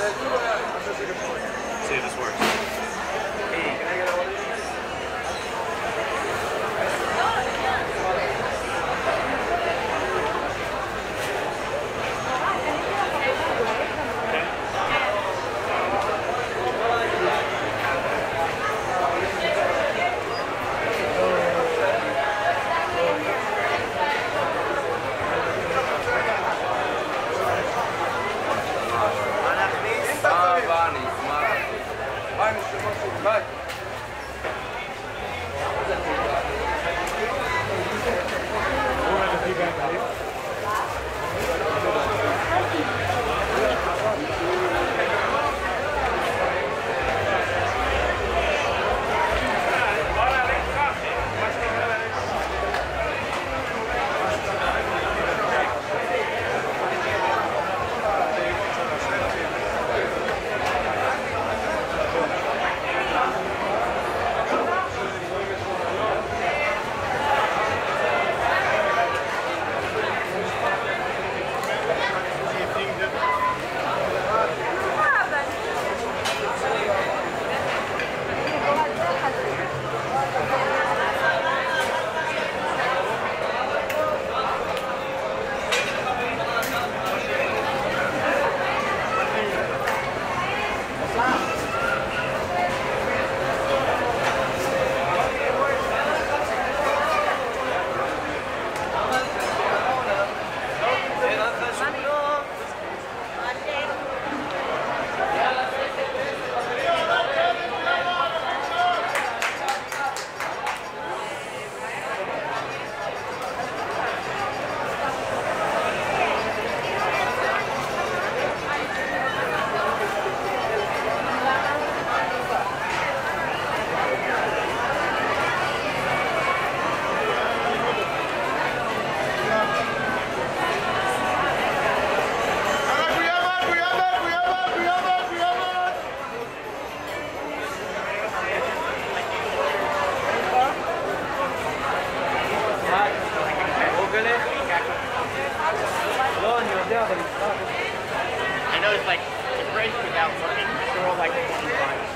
See if this works. Hey, can I get a one of these? I noticed like the brakes without working, they're all like 25.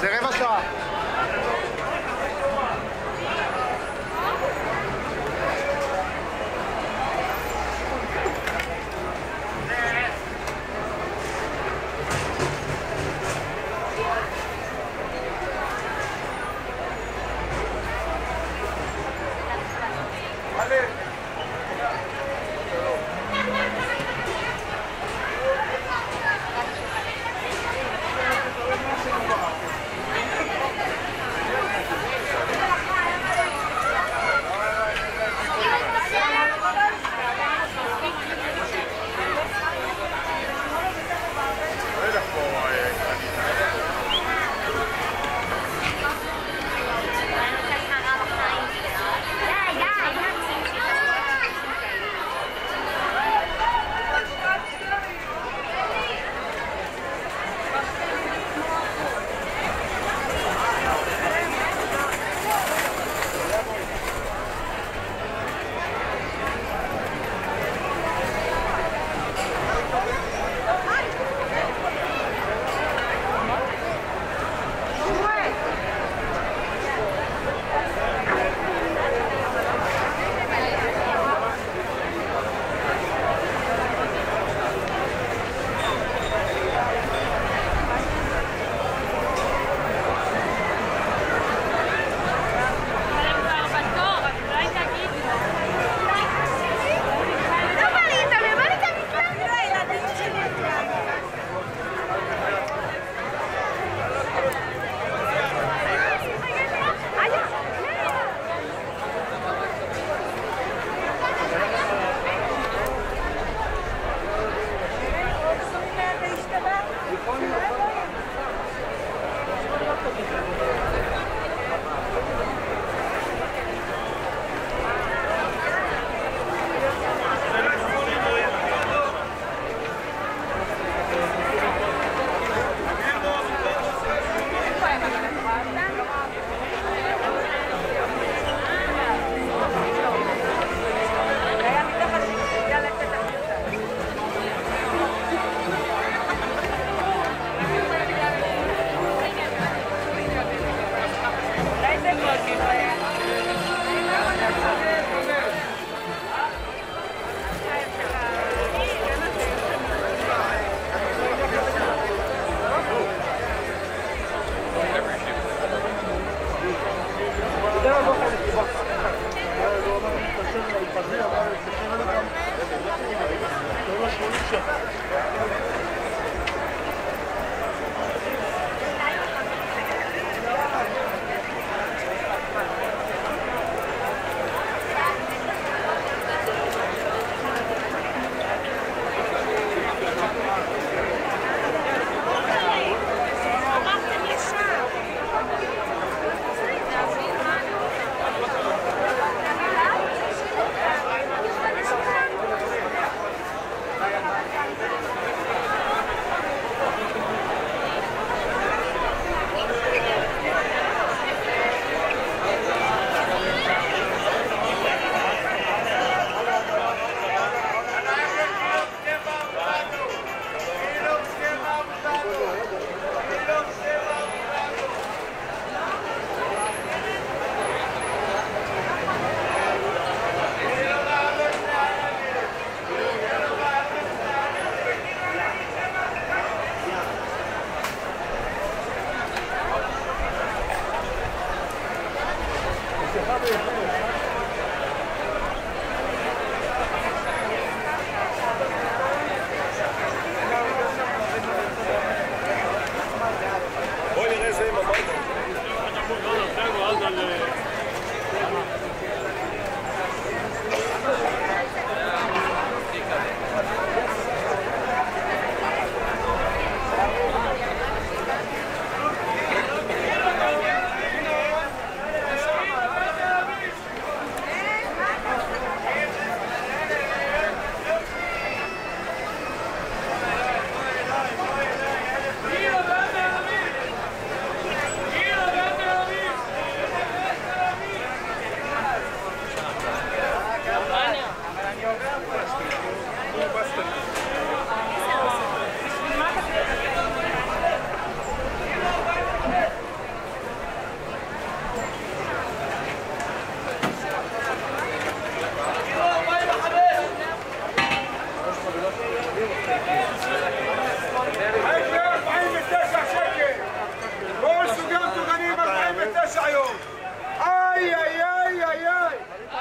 זה רבע שעה.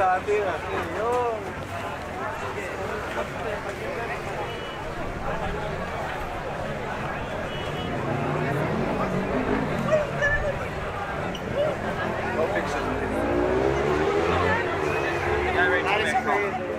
That is crazy.